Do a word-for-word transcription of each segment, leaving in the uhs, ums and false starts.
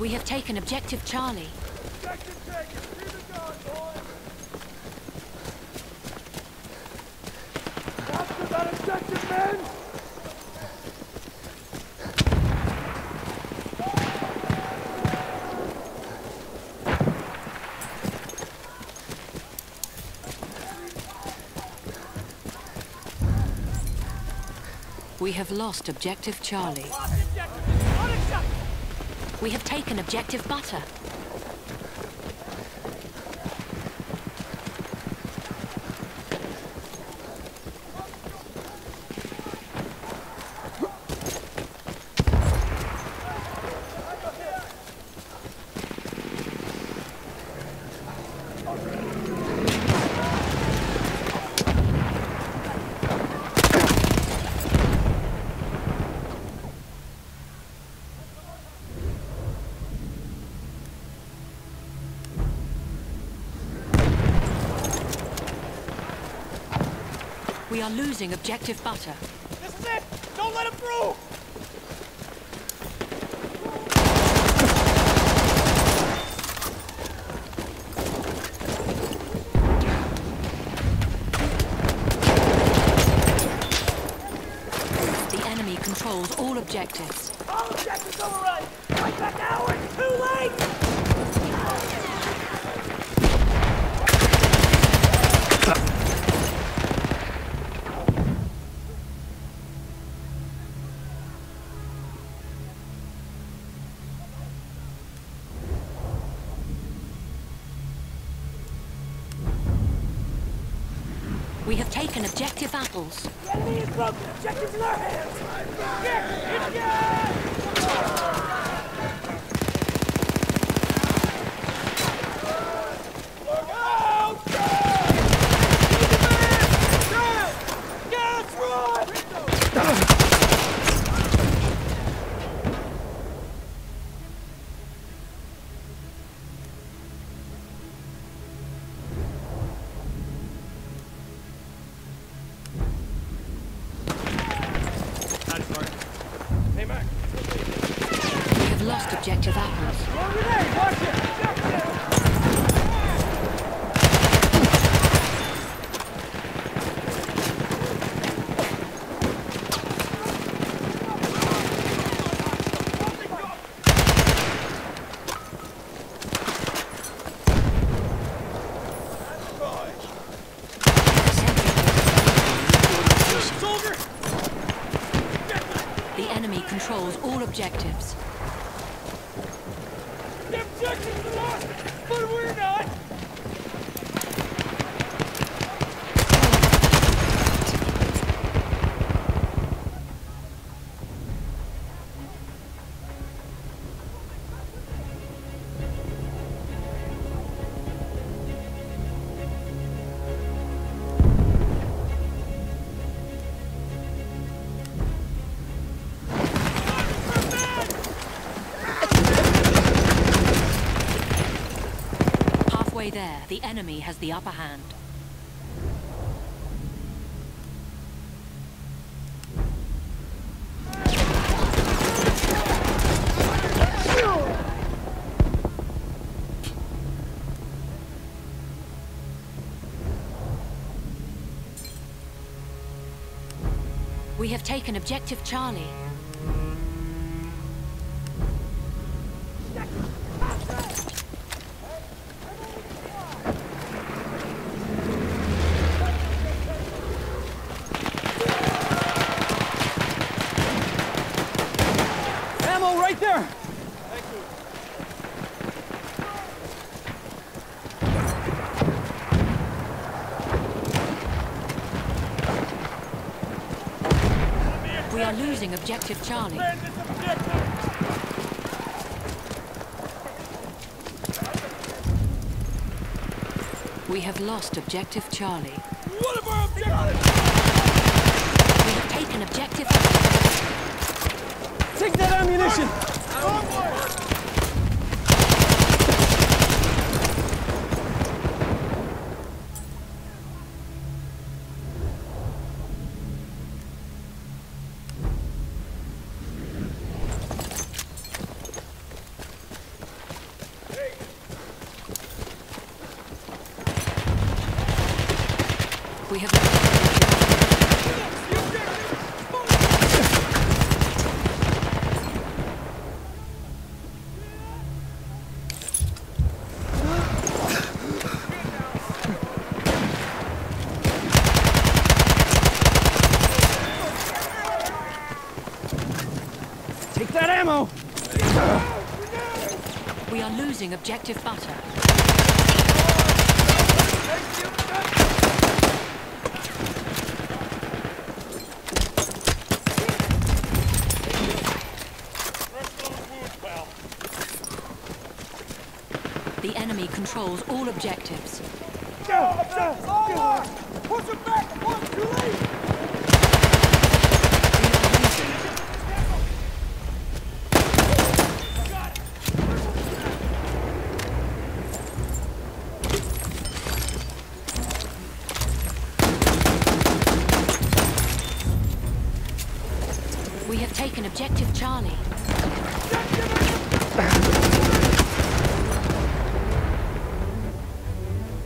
We have taken objective Charlie. Objective taken. Keep it going, boys. After that objective, men. We have lost objective Charlie. Lost objective. Unacceptable. We have taken objective Butter. We are losing objective Butter. This is it! Don't let him through! The enemy controls all objectives. All objectives overrun! Fight back now, it's too late! We have taken objective Apples. The enemy is broken. Objectives in our hands. Get, Look out! Gas! Gas! Run! Objective Apples. The enemy controls all objectives. The objectives are lost, but we're not! There, the enemy has the upper hand. We have taken objective Charlie. There. Thank you. We are losing objective Charlie. Land this objective. We have lost objective Charlie. One of our objectives. We have taken objective. Take that ammunition. We have take that ammo. We are losing objective butter. The enemy controls all objectives. Go! Go! Go! Push him back! Push him back! We have taken objective Charlie. Objective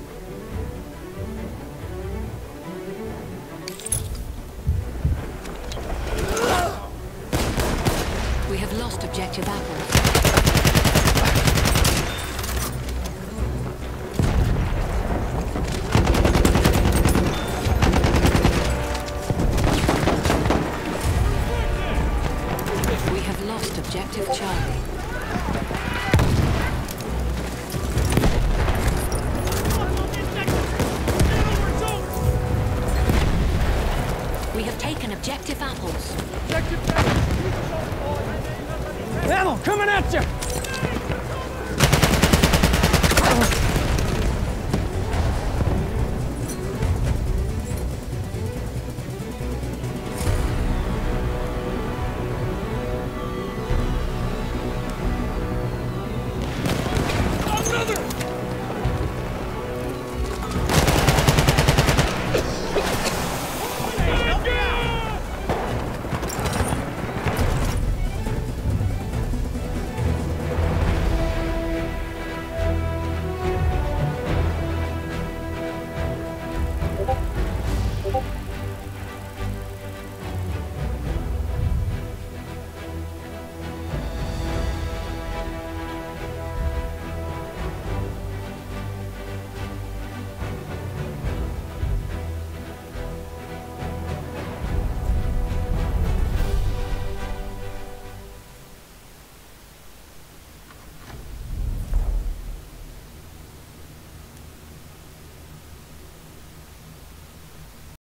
Apple. We have lost objective Charlie. We have taken objective Apples. Objective Apples! Ammo coming at you!